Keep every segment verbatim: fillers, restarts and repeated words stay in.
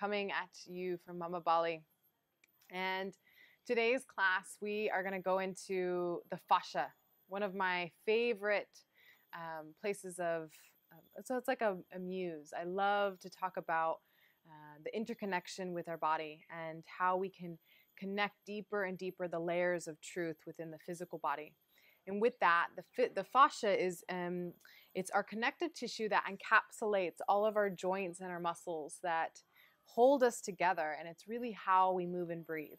coming at you from Mama Bali. And today's class, we are going to go into the fascia, one of my favorite um, places of, um, so it's like a, a muse. I love to talk about uh, the interconnection with our body and how we can connect deeper and deeper the layers of truth within the physical body. And with that, the, fit, the fascia is, um, it's our connective tissue that encapsulates all of our joints and our muscles that hold us together. And it's really how we move and breathe.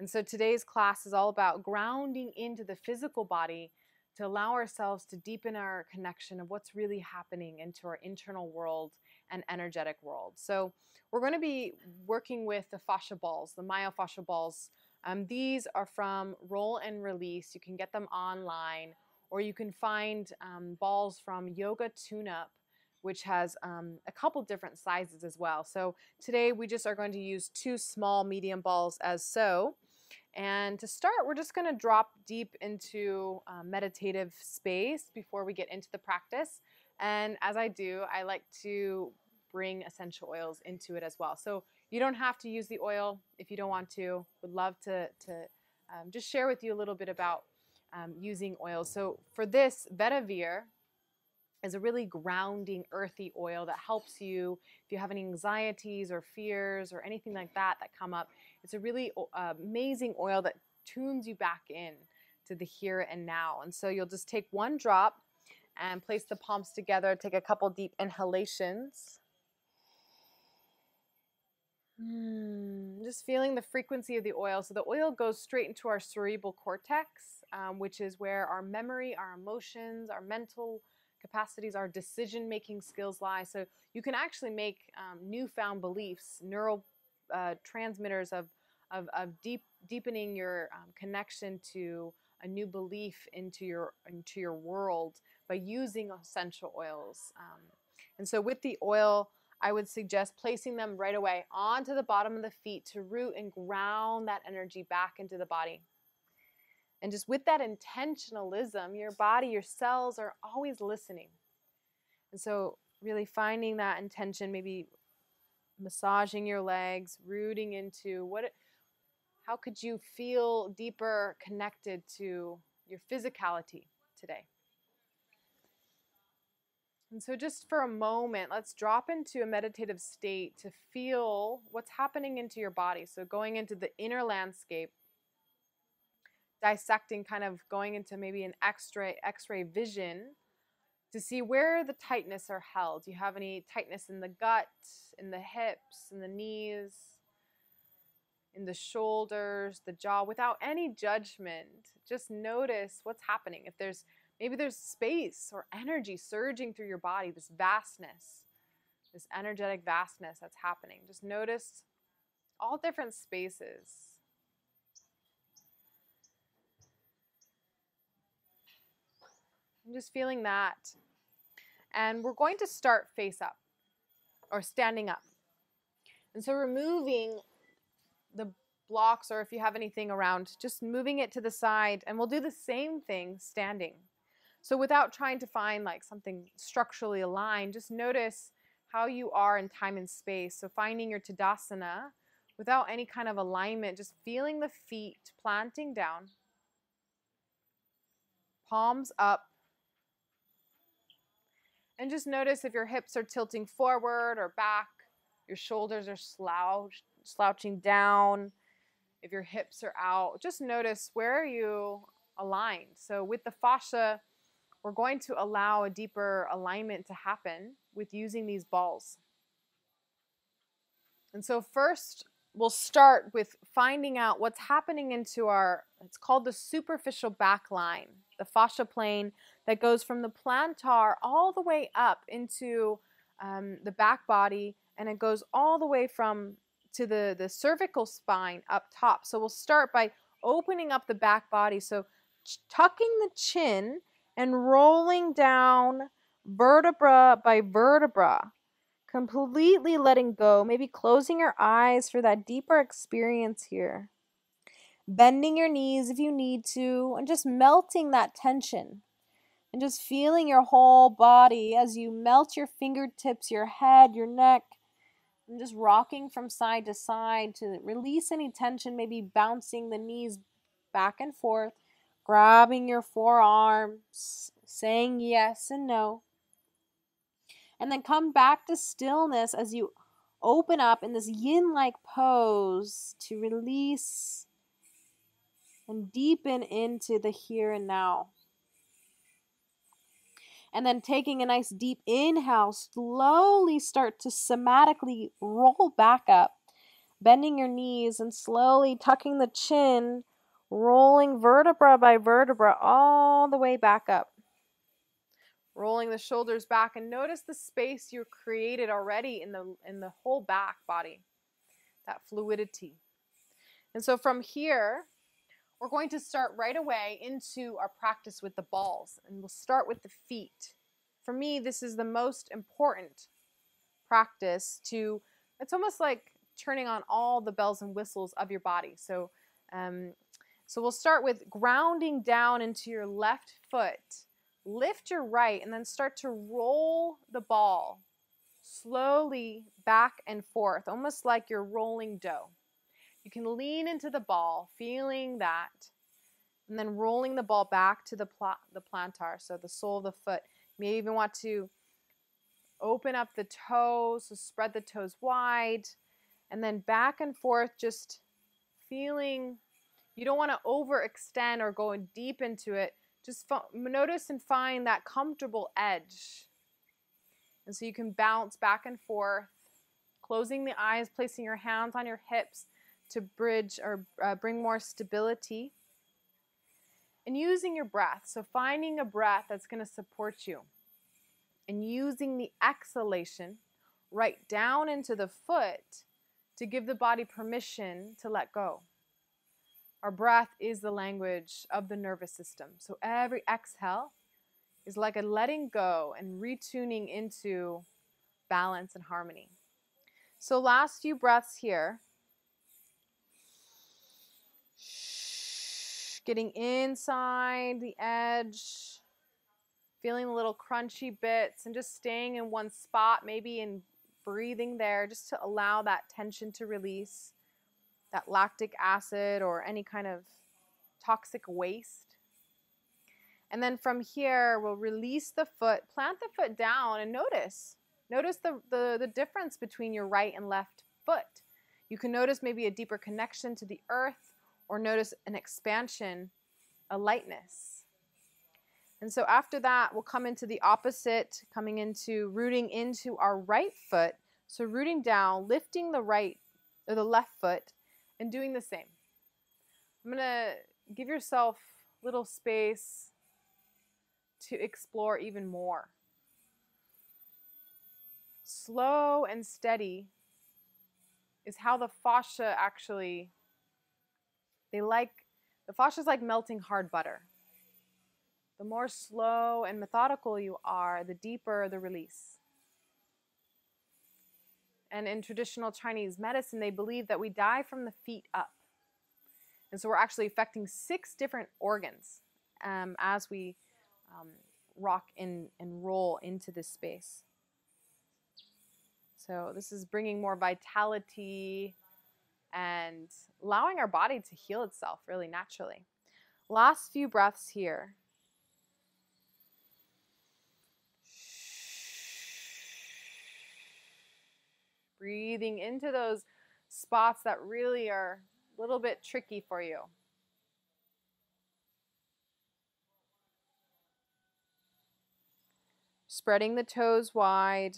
And so today's class is all about grounding into the physical body to allow ourselves to deepen our connection of what's really happening into our internal world and energetic world. So we're going to be working with the fascia balls, the myofascial balls. Um, these are from Roll and Release. You can get them online, or you can find um, balls from Yoga Tune Up, which has um, a couple different sizes as well. So today we just are going to use two small medium balls as so. And to start, we're just going to drop deep into uh, meditative space before we get into the practice. And as I do, I like to bring essential oils into it as well. So you don't have to use the oil if you don't want to. Would love to, to um, just share with you a little bit about um, using oil. So for this, Vetiver is a really grounding, earthy oil that helps you if you have any anxieties or fears or anything like that that come up. It's a really uh, amazing oil that tunes you back in to the here and now. And so you'll just take one drop and place the palms together, take a couple deep inhalations. Mm, just feeling the frequency of the oil. So the oil goes straight into our cerebral cortex, um, which is where our memory, our emotions, our mental capacities, our decision-making skills lie. So you can actually make um, newfound beliefs, neural uh, transmitters of, of, of deep, deepening your um, connection to a new belief into your, into your world by using essential oils. Um, and so with the oil, I would suggest placing them right away onto the bottom of the feet to root and ground that energy back into the body. And just with that intentionalism, your body, your cells are always listening. And so really finding that intention, maybe massaging your legs, rooting into what, how could you feel deeper connected to your physicality today? And so just for a moment, let's drop into a meditative state to feel what's happening into your body. So going into the inner landscape, dissecting, kind of going into maybe an x-ray, x-ray vision to see where the tightness are held. Do you have any tightness in the gut, in the hips, in the knees, in the shoulders, the jaw, without any judgment? Just notice what's happening. If there's Maybe there's space or energy surging through your body, this vastness, this energetic vastness that's happening. Just notice all different spaces. I'm just feeling that. And we're going to start face up or standing up. And so removing the blocks, or if you have anything around, just moving it to the side. And we'll do the same thing standing. So without trying to find like something structurally aligned, just notice how you are in time and space. So finding your tadasana without any kind of alignment, just feeling the feet planting down, palms up. And just notice if your hips are tilting forward or back, your shoulders are slouched, slouching down, if your hips are out. Just notice where are you aligned. So with the fascia, we're going to allow a deeper alignment to happen with using these balls. And so first, we'll start with finding out what's happening into our, it's called the superficial back line, the fascia plane that goes from the plantar all the way up into um, the back body, and it goes all the way from to the, the cervical spine up top. So we'll start by opening up the back body. So tucking the chin and rolling down vertebra by vertebra, completely letting go, maybe closing your eyes for that deeper experience here. Bending your knees if you need to, and just melting that tension. And just feeling your whole body as you melt your fingertips, your head, your neck, I'm just rocking from side to side to release any tension, maybe bouncing the knees back and forth, grabbing your forearms, saying yes and no. And then come back to stillness as you open up in this yin-like pose to release and deepen into the here and now. And then taking a nice deep inhale, slowly start to somatically roll back up, bending your knees and slowly tucking the chin, rolling vertebra by vertebra all the way back up. Rolling the shoulders back, and notice the space you created already in the, in the whole back body, that fluidity. And so from here, we're going to start right away into our practice with the balls, and we'll start with the feet. For me, this is the most important practice to, it's almost like turning on all the bells and whistles of your body. So, um, so we'll start with grounding down into your left foot. Lift your right and then start to roll the ball slowly back and forth, almost like you're rolling dough. You can lean into the ball, feeling that, and then rolling the ball back to the, pl the plantar, so the sole of the foot. You may even want to open up the toes, so spread the toes wide, and then back and forth, just feeling. You don't want to overextend or go deep into it. Just notice and find that comfortable edge. And so you can bounce back and forth, closing the eyes, placing your hands on your hips to bridge or uh, bring more stability. And using your breath, so finding a breath that's going to support you. And using the exhalation right down into the foot to give the body permission to let go. Our breath is the language of the nervous system. So every exhale is like a letting go and retuning into balance and harmony. So last few breaths here. Getting inside the edge, feeling the little crunchy bits and just staying in one spot, maybe in breathing there, just to allow that tension to release. That lactic acid or any kind of toxic waste. And then from here, we'll release the foot, plant the foot down, and notice. Notice the, the, the difference between your right and left foot. You can notice maybe a deeper connection to the earth, or notice an expansion, a lightness. And so after that, we'll come into the opposite, coming into rooting into our right foot. So rooting down, lifting the right or the left foot, and doing the same. I'm going to give yourself little space to explore even more. Slow and steady is how the fascia actually, they like, the fascia is like melting hard butter. The more slow and methodical you are, the deeper the release. And in traditional Chinese medicine, they believe that we die from the feet up. And so we're actually affecting six different organs um, as we um, rock in and roll into this space. So this is bringing more vitality and allowing our body to heal itself really naturally. Last few breaths here. Breathing into those spots that really are a little bit tricky for you. Spreading the toes wide.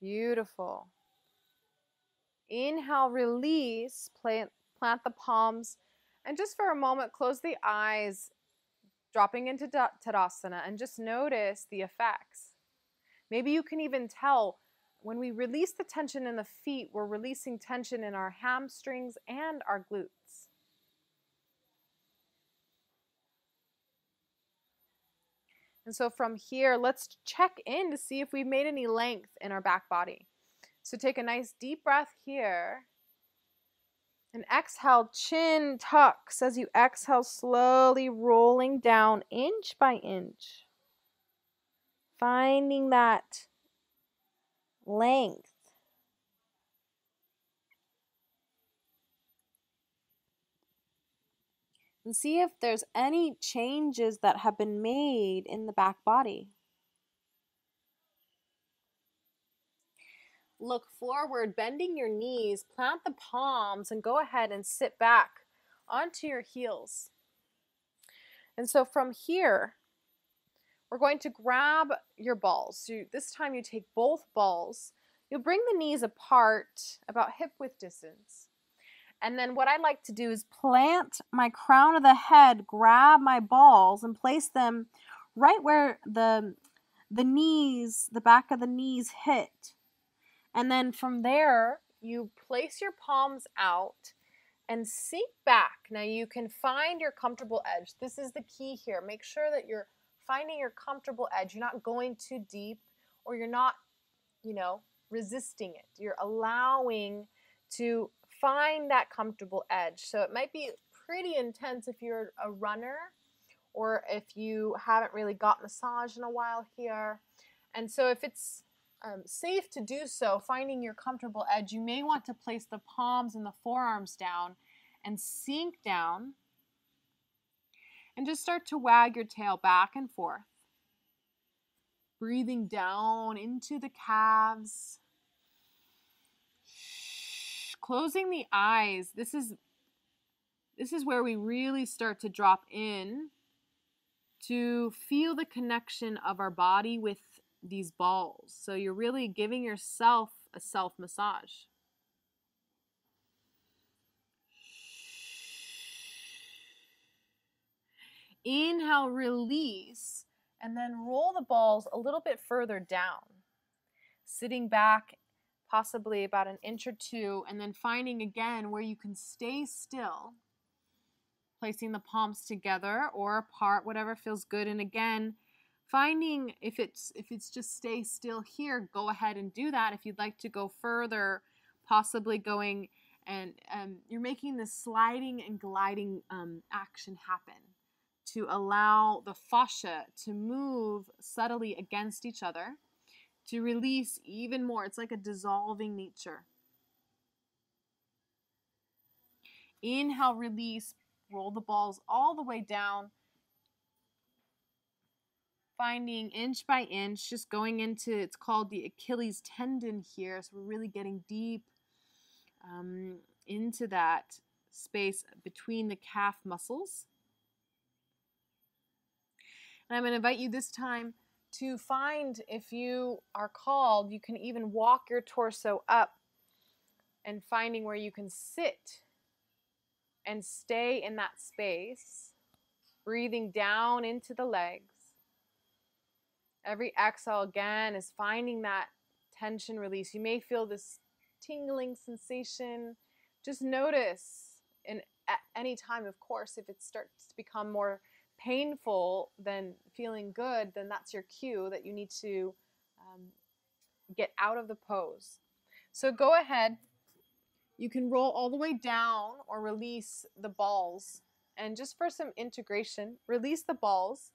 Beautiful. Inhale, release, plant, plant the palms, and just for a moment, close the eyes. Dropping into tadasana and just notice the effects. Maybe you can even tell when we release the tension in the feet, we're releasing tension in our hamstrings and our glutes. And so from here, let's check in to see if we've made any length in our back body. So take a nice deep breath here. And exhale, chin tucks as you exhale, slowly rolling down inch by inch. finding that length. And see if there's any changes that have been made in the back body. Look forward, bending your knees, plant the palms, and go ahead and sit back onto your heels. And so from here, we're going to grab your balls. So this time you take both balls. You'll bring the knees apart about hip width distance. And then what I like to do is plant my crown of the head, grab my balls, and place them right where the, the knees, the back of the knees hit. And then from there, you place your palms out and sink back. Now you can find your comfortable edge. This is the key here. Make sure that you're finding your comfortable edge. You're not going too deep, or you're not, you know, resisting it. You're allowing to find that comfortable edge. So it might be pretty intense if you're a runner or if you haven't really got massage in a while here. And so if it's um, safe to do so, finding your comfortable edge, you may want to place the palms and the forearms down and sink down and just start to wag your tail back and forth. Breathing down into the calves. Closing the eyes, this is this is where we really start to drop in to feel the connection of our body with these balls. So you're really giving yourself a self-massage. Inhale, release, and then roll the balls a little bit further down, sitting back possibly about an inch or two, and then finding again where you can stay still, placing the palms together or apart, whatever feels good. And again, finding if it's if it's just stay still here, go ahead and do that. If you'd like to go further, possibly going and um, you're making this sliding and gliding um, action happen to allow the fascia to move subtly against each other, to release even more. It's like a dissolving nature. Inhale, release, roll the balls all the way down, finding inch by inch, just going into, it's called the Achilles tendon here, so we're really getting deep um, into that space between the calf muscles. And I'm going to invite you this time to find, if you are called, you can even walk your torso up and finding where you can sit and stay in that space, breathing down into the legs. Every exhale again is finding that tension release. You may feel this tingling sensation. Just notice in, at any time, of course, if it starts to become more painful than feeling good, then that's your cue that you need to um, get out of the pose. So go ahead, you can roll all the way down or release the balls, and just for some integration, release the balls,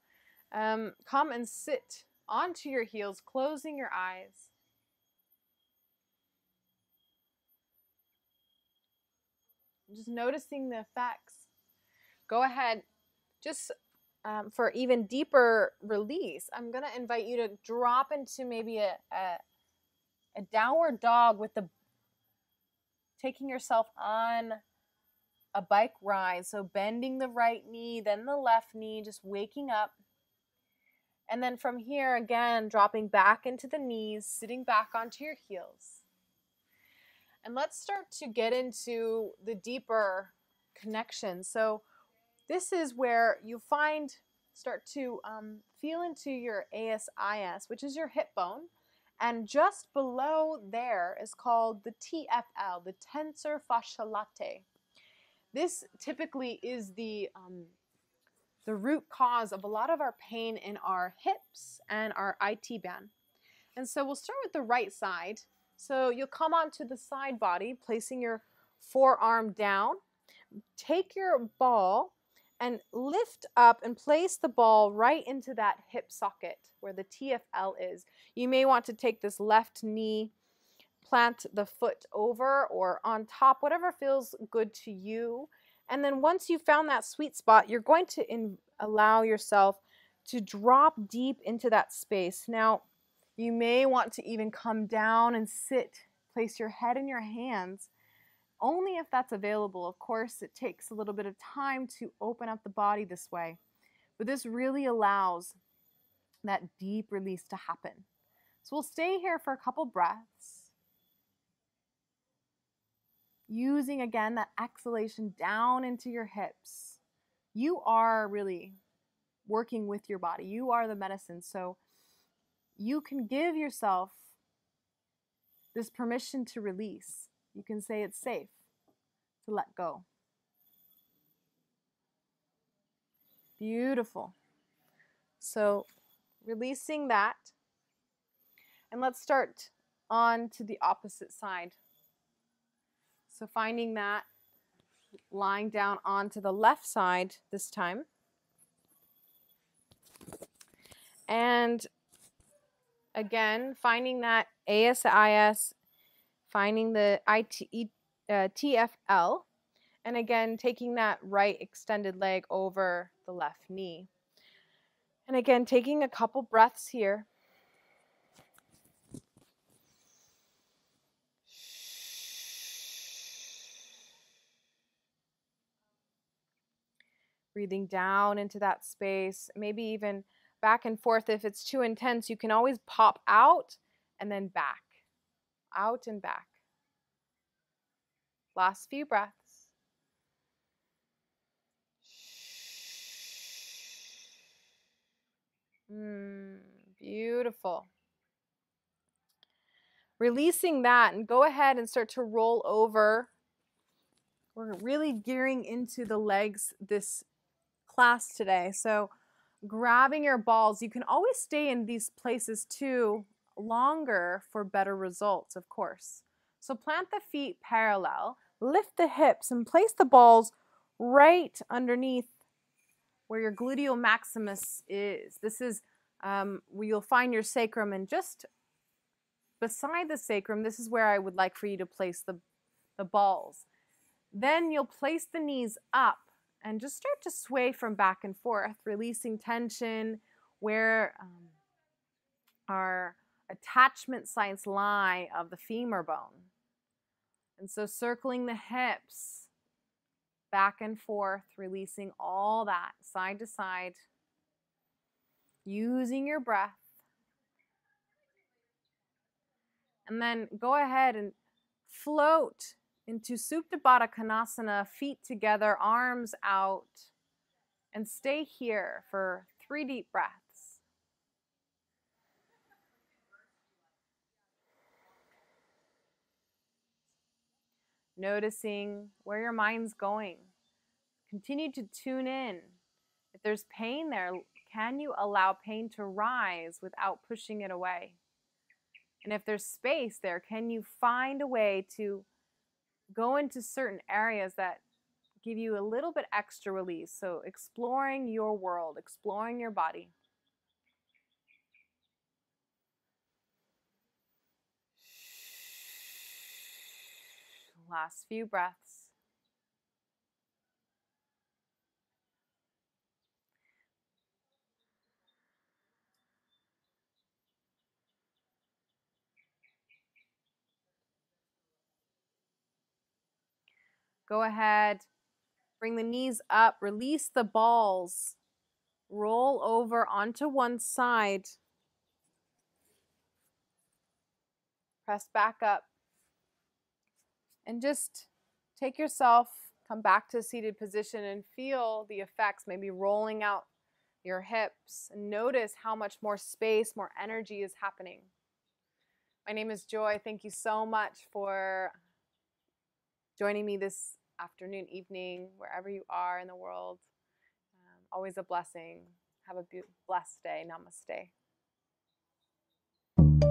um, come and sit onto your heels, closing your eyes. Just noticing the effects. Go ahead, just Um, for even deeper release, I'm going to invite you to drop into maybe a, a, a downward dog with the taking yourself on a bike ride. So bending the right knee, then the left knee, just waking up. And then from here, again, dropping back into the knees, sitting back onto your heels. And let's start to get into the deeper connection. So this is where you find, start to um, feel into your A S I S, which is your hip bone. And just below there is called the T F L, the tensor fasciae latae. This typically is the, um, the root cause of a lot of our pain in our hips and our I T band. And so we'll start with the right side. So you'll come onto the side body, placing your forearm down. Take your ball and lift up and place the ball right into that hip socket where the T F L is. You may want to take this left knee, plant the foot over or on top, whatever feels good to you. And then once you've found that sweet spot, you're going to in allow yourself to drop deep into that space. Now, you may want to even come down and sit, place your head in your hands, only if that's available. Of course, it takes a little bit of time to open up the body this way, but this really allows that deep release to happen. So we'll stay here for a couple breaths, using again that exhalation down into your hips. You are really working with your body. You are the medicine. So you can give yourself this permission to release. You can say it's safe to let go. Beautiful. So releasing that. And let's start on to the opposite side. So finding that, lying down onto the left side this time. And again, finding that ASIS, finding the I T, uh, T F L, and again, taking that right extended leg over the left knee. And again, taking a couple breaths here. Breathing down into that space, maybe even back and forth. If it's too intense, you can always pop out and then back, out and back. Last few breaths. Mm, beautiful. Releasing that, and go ahead and start to roll over. We're really gearing into the legs this class today. So grabbing your balls, you can always stay in these places too longer for better results, of course. So plant the feet parallel, lift the hips, and place the balls right underneath where your gluteal maximus is. This is um, where you'll find your sacrum, and just beside the sacrum, this is where I would like for you to place the, the balls. Then you'll place the knees up and just start to sway from back and forth, releasing tension where um, our attachment sites lie of the femur bone. And so circling the hips back and forth, releasing all that side to side, using your breath. And then go ahead and float into Supta Baddha Konasana, feet together, arms out, and stay here for three deep breaths. Noticing where your mind's going. Continue to tune in. If there's pain there, can you allow pain to rise without pushing it away? And if there's space there, can you find a way to go into certain areas that give you a little bit extra release? So exploring your world, exploring your body. Last few breaths. Go ahead, bring the knees up, release the balls, roll over onto one side, press back up, and just take yourself, come back to a seated position and feel the effects, maybe rolling out your hips, and notice how much more space, more energy is happening. My name is Joy. Thank you so much for joining me this afternoon, evening, wherever you are in the world. Um, always a blessing. Have a blessed day. Namaste.